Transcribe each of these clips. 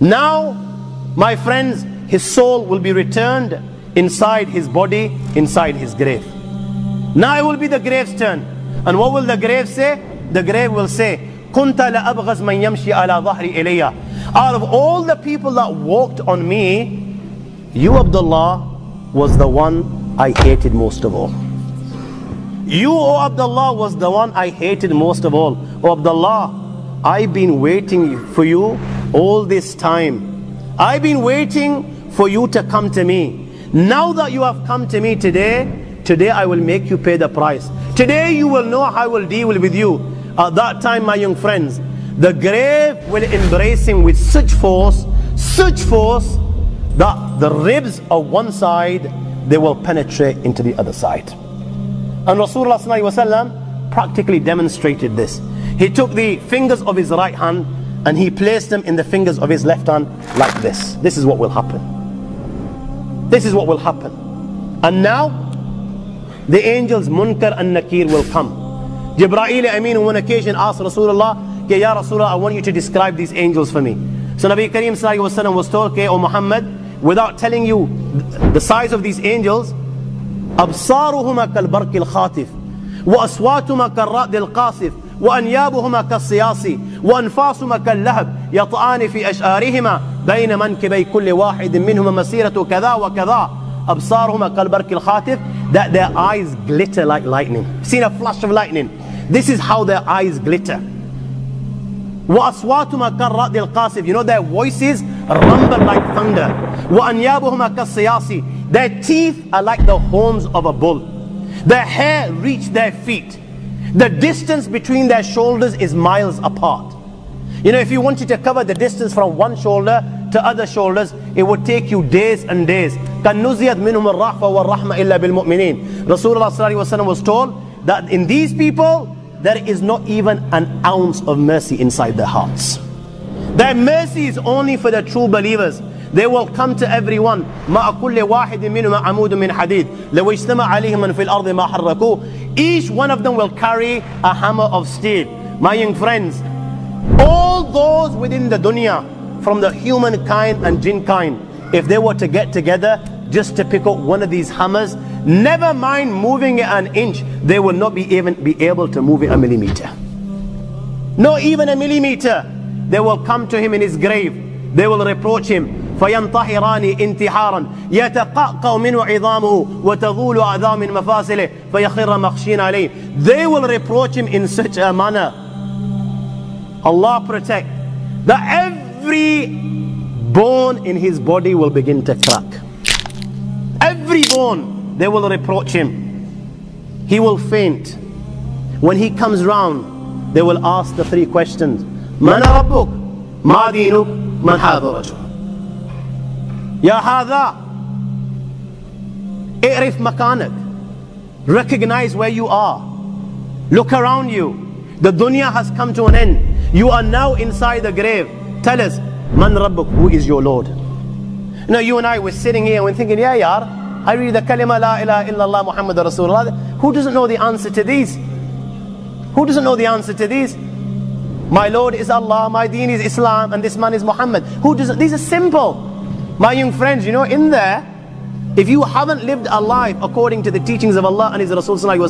Now, my friends, his soul will be returned inside his body, inside his grave. Now it will be the grave's turn. And what will the grave say? The grave will say, Kunta la abghaz man yamshi ala dhahri ilayya. Out of all the people that walked on me, you, Abdullah, was the one I hated most of all. You, O Abdullah, was the one I hated most of all. O Abdullah, I've been waiting for you all this time. I've been waiting for you to come to me. Now that you have come to me today I will make you pay the price. Today you will know how I will deal with you. At that time, my young friends, the grave will embrace him with such force, that the ribs of one side, they will penetrate into the other side. And Rasulullah sallallahu alaihi wasallam practically demonstrated this. He took the fingers of his right hand and he placed them in the fingers of his left hand like this. This is what will happen. This is what will happen. And now, the angels Munkar and Nakir will come. Jibreel Amin on one occasion asked Rasulullah, okay, Ya Rasulullah, I want you to describe these angels for me. So Nabi Kareem sallallahu alaihi wasallam was told, okay, O Muhammad, without telling you the size of these angels, أبصارهما كالبرق الخاطف وأصواتهما كالرعد القاصف وأنيابهما كالصياص وأنفاسهما كاللهب يطعان في أشعارهما بين منكبي كل واحد منهما مسيرة كذا وكذا أبصارهما كالبرق الخاطف. That their eyes glitter like lightning. Seen a flash of lightning. This is how their eyes glitter. وَأَصْوَاتُمَا كَالرَّعْدِ الْقَاصِفِ. You know, their voices rumble like thunder. وَأَنْيَابُهُمَا كَالصِّيَاصِ. Their teeth are like the horns of a bull. Their hair reach their feet. The distance between their shoulders is miles apart. You know, if you wanted to cover the distance from one shoulder to other shoulders, it would take you days and days. كَنُّزِيَتْ مِنْهُمُ الرَّحْفَ وَالرَّحْمَةِ إِلَّا بِالْمُؤْمِنِينَ. Rasulullah sallallahu alaihi wasallam was told that in these people, there is not even an ounce of mercy inside their hearts. Their mercy is only for the true believers. They will come to everyone. مَا أَكُلِّ وَاحِدٍ مِنْهُمَا عَمُودٌ مِنْ حَدِيدٍ لَوْ اجْتَمَعَ عَلَيْهِمْ مَنْ فِي الْأَرْضِ مَا حَرَّكُوهُ. Each one of them will carry a hammer of steel. My young friends, all those within the dunya, from the humankind and jinn kind, if they were to get together just to pick up one of these hammers, never mind moving it an inch, they will not even be able to move it a millimeter. Not even a millimeter. They will come to him in his grave. They will reproach him. فَيَنْطَهِرَانِ إِنْتِحَارًا يَتَقَعْقَوْ مِنْهُ عِظَامُهُ وَتَذُولُ أَعْظَامُ مِنْ مَفَاصِلِهِ فَيَخِرَّ مَخْشِيًّا عَلَيْهِ. They will reproach him in such a manner, Allah protect, that every bone in his body will begin to crack. Every bone, they will reproach him. He will faint. When he comes round, they will ask the three questions. Man rabbuk, ma dinuk, man hadha rajul. Ya hadha, i'rif makanak. Recognize where you are. Look around you. The dunya has come to an end. You are now inside the grave. Tell us, Man Rabbuk, who is your Lord? Now you and I were sitting here and we're thinking, yeah, yaar, I read the kalima la ilaha illallah Muhammad Rasulullah. Who doesn't know the answer to these? Who doesn't know the answer to these? My Lord is Allah, my deen is Islam, and this man is Muhammad. Who doesn't? These are simple. My young friends, you know, in there, if you haven't lived a life according to the teachings of Allah and His Rasul Sallallahu Alaihi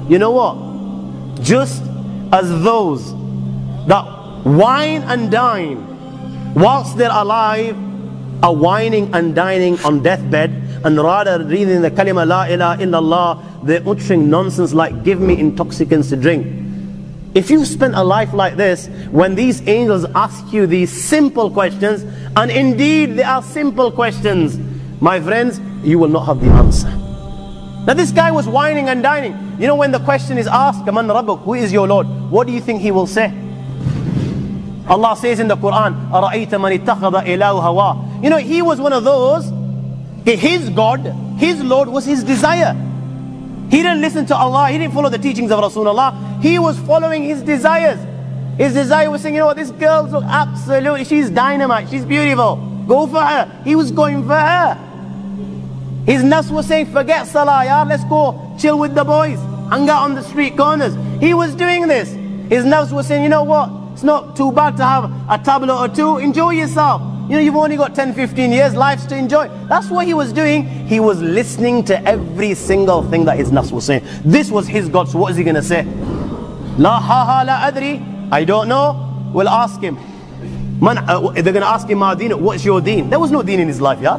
Wasallam, you know what? Just as those that wine and dine whilst they're alive are whining and dining on deathbed, and rather reading the kalima la ilaha illallah, they're uttering nonsense like, give me intoxicants to drink. If you spend a life like this, when these angels ask you these simple questions, and indeed they are simple questions, my friends, you will not have the answer. Now this guy was whining and dining. You know, when the question is asked, Man Rabbuk, who is your Lord? What do you think he will say? Allah says in the Quran, أَرَأَيْتَ مَنِ اتَّخَذَ إِلَهُ هَوَى. You know, he was one of those, his God, his Lord was his desire. He didn't listen to Allah, he didn't follow the teachings of Rasulullah. He was following his desires. His desire was saying, you know what, this girl's look absolutely, she's dynamite, she's beautiful. Go for her. He was going for her. His nafs was saying, forget salah, yaar, let's go chill with the boys, hang out on the street corners. He was doing this. His nafs was saying, you know what, it's not too bad to have a tablet or two, enjoy yourself. You know, you've only got 10, 15 years, lives to enjoy. That's what he was doing. He was listening to every single thing that his nafs was saying. This was his God, so what is he going to say? La haha la adri, I don't know. We'll ask him. Man, they're going to ask him, what's your deen? There was no deen in his life, yeah?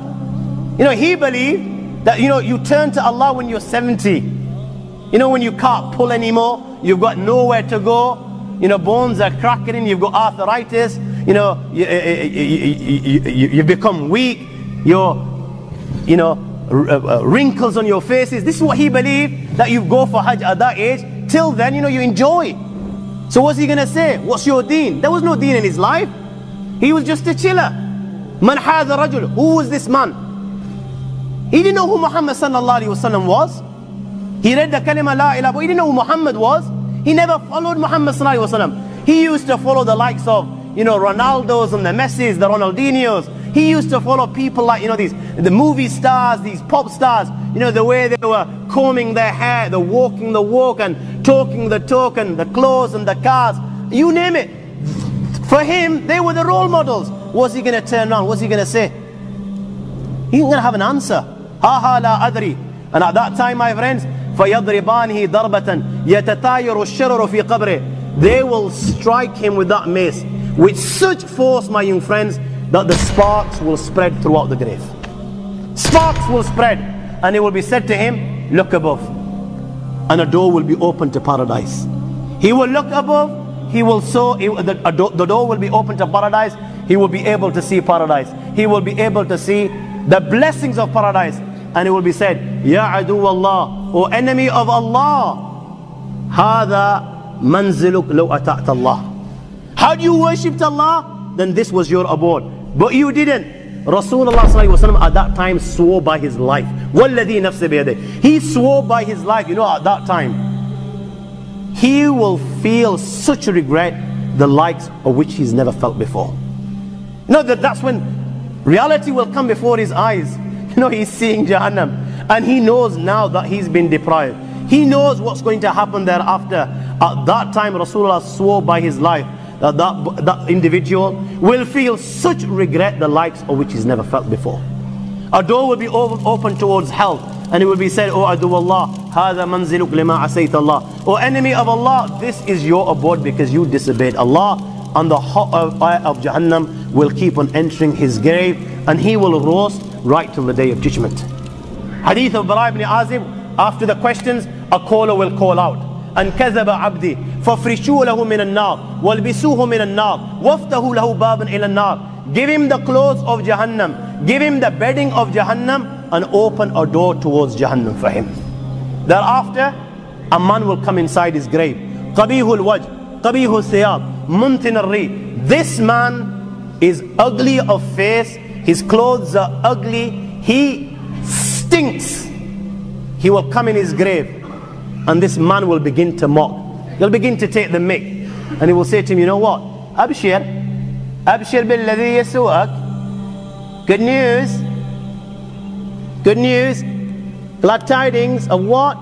You know, he believed that, you know, you turn to Allah when you're 70. You know, when you can't pull anymore, you've got nowhere to go. You know, bones are cracking, you've got arthritis. You know, you become weak. Wrinkles on your faces. This is what he believed, that you go for Hajj at that age. Till then, you know, you enjoy. So what's he going to say? What's your deen? There was no deen in his life. He was just a chiller. Man hadha rajul. Who was this man? He didn't know who Muhammad sallallahu alaihi wasallam was. He read the kalima la ilaha, but he didn't know who Muhammad was. He never followed Muhammad sallallahu alaihi wasallam. He used to follow the likes of, you know, Ronaldos and the Messis, the Ronaldinhos. He used to follow people like, you know, the movie stars, these pop stars. You know, the way they were combing their hair, the walking the walk and talking the talk and the clothes and the cars. You name it. For him, they were the role models. What's he going to turn around? What's he going to say? He's going to have an answer. Ha ha la adri. And at that time, my friends, فَيَضْرِبَانِهِ دَرْبَةً يَتَتَايَرُ الشَّرُرُ فِي قَبْرِهِ. They will strike him with that mace with such force, my young friends, that the sparks will spread throughout the grave. Sparks will spread. And it will be said to him, look above. And a door will be opened to paradise. He will look above. He will the door will be open to paradise. He will be able to see paradise. He will be able to see the blessings of paradise. And it will be said, Ya adu Allah, O enemy of Allah, Hada manziluk law ata'at Allah. Had you worshipped Allah, then this was your abode. But you didn't. Rasulullah sallallahu alaihi wasallam at that time swore by his life. Walladhi nafsi biyadihi. He swore by his life, you know, at that time. He will feel such a regret, the likes of which he's never felt before. You know, that's when reality will come before his eyes. You know, he's seeing Jahannam. And he knows now that he's been deprived. He knows what's going to happen thereafter. At that time, Rasulullah swore by his life that that individual will feel such regret, the likes of which he's never felt before. A door will be open towards hell. And it will be said, O adu Allah, hadha manziluk lima asayt Allah. O enemy of Allah, this is your abode because you disobeyed Allah. And the hot fire of Jahannam will keep on entering his grave, and he will roast right till the day of judgment. Hadith of Baray ibn Azib, after the questions, a caller will call out. أن كذب عبدي ففرشوا له من النار والبسوه من النار وفتحوا له بابا إلى النار. Give him the clothes of Jahannam, give him the bedding of Jahannam, and open a door towards Jahannam for him. Thereafter, a man will come inside his grave. قبيه الوجه قبيه الثياب منتن الريح. This man is ugly of face, his clothes are ugly, he stinks. He will come in his grave. And this man will begin to mock. He'll begin to take the mick. And he will say to him, you know what? Abshir. Abshir billadhi yasu'ak. Good news. Good news. Glad tidings of what?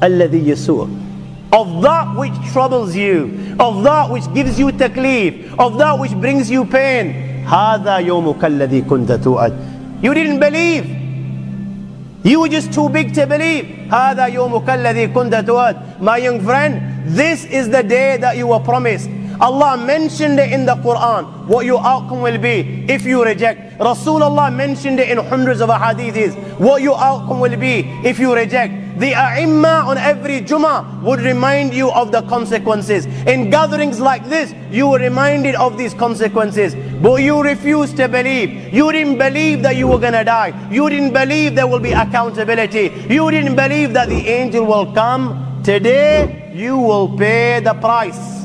Alladhi yasu'ak. Of that which troubles you. Of that which gives you taklif. Of that which brings you pain. Hadha yawmuka alladhi kunta tu'ad. You didn't believe. You were just too big to believe. هَذَا يَوْمُكَ الَّذِي كُنْتَ تُوعَدُ. My young friend, this is the day that you were promised. Allah mentioned it in the Quran, what your outcome will be if you reject. Rasulullah mentioned it in hundreds of ahadiths, what your outcome will be if you reject. The A'imma on every Jummah would remind you of the consequences. In gatherings like this, you were reminded of these consequences. But you refused to believe. You didn't believe that you were going to die. You didn't believe there will be accountability. You didn't believe that the angel will come. Today, you will pay the price.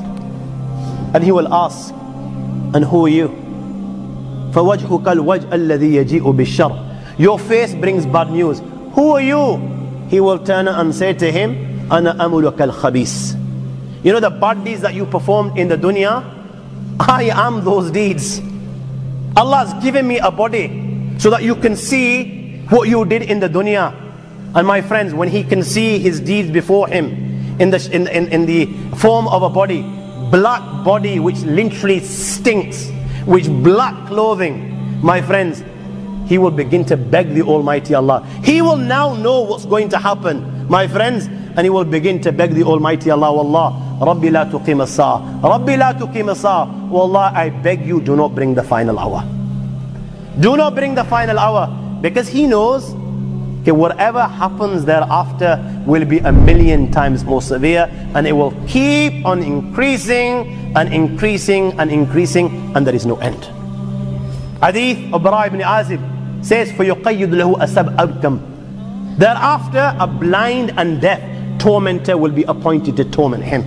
And he will ask, and who are you? فَوَجْهُكَ الْوَجْءَ الَّذِي يَجِئُ بِالشَّرْءِ. Your face brings bad news. Who are you? He will turn and say to him, أَنَا أَمُلُكَ الْخَبِيثِ. You know the bad deeds that you performed in the dunya? I am those deeds. Allah has given me a body so that you can see what you did in the dunya. And my friends, when he can see his deeds before him in the form of a body, black body which literally stinks, with black clothing, my friends, he will begin to beg the Almighty Allah. He will now know what's going to happen, my friends, and he will begin to beg the Almighty Allah, Wallah, Rabbi la tuqim as-sa'ah, Rabbi la tuqim as-sa'ah, Wallah, I beg you, do not bring the final hour. Do not bring the final hour, because he knows okay, whatever happens thereafter will be a million times more severe, and it will keep on increasing and increasing and increasing, and there is no end. Hadith of Baray ibn Azib says, فَيُقَيِّدُ لَهُ أَسَبْ أَبْكَمْ. Thereafter, a blind and deaf tormentor will be appointed to torment him.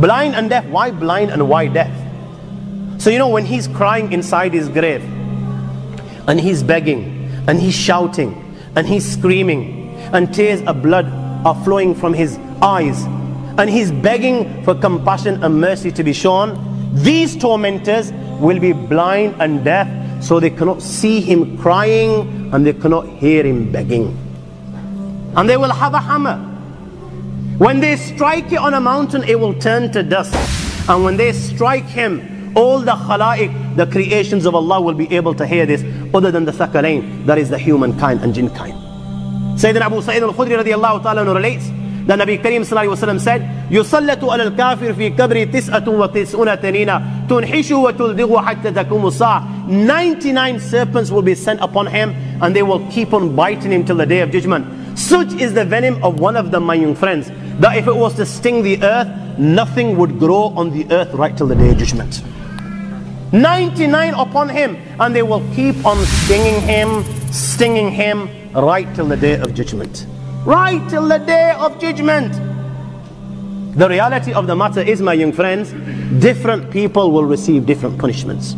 Blind and deaf, why blind and why deaf? So you know, when he's crying inside his grave, and he's begging, and he's shouting, and he's screaming, and tears of blood are flowing from his eyes, and he's begging for compassion and mercy to be shown, these tormentors will be blind and deaf, so they cannot see him crying, and they cannot hear him begging. And they will have a hammer. When they strike it on a mountain, it will turn to dust. And when they strike him, all the khala'ik, the creations of Allah, will be able to hear this, other than the thakalain, that is the humankind and jinkind. Sayyidina Abu Sayyid al-Khudri radiallahu ta'ala relates that Nabi Kareem sallallahu alayhi wa sallam said, يُسَلَّتُ عَلَى الْكَافِرِ فِي كَبْرِ تِسْأَةٌ وَتِسْعُونَ تَنِينَ تُنْحِشُ وَتُلْدِغُ حَتَّى تَكُومُ السَّاعَةُ. 99 serpents will be sent upon him, and they will keep on biting him till the day of judgment. Such is the venom of one of them, my young friends, that if it was to sting the earth, nothing would grow on the earth right till the day of judgment. 99 upon him, and they will keep on stinging him right till the day of judgment. Right till the day of judgment. The reality of the matter is, my young friends, different people will receive different punishments.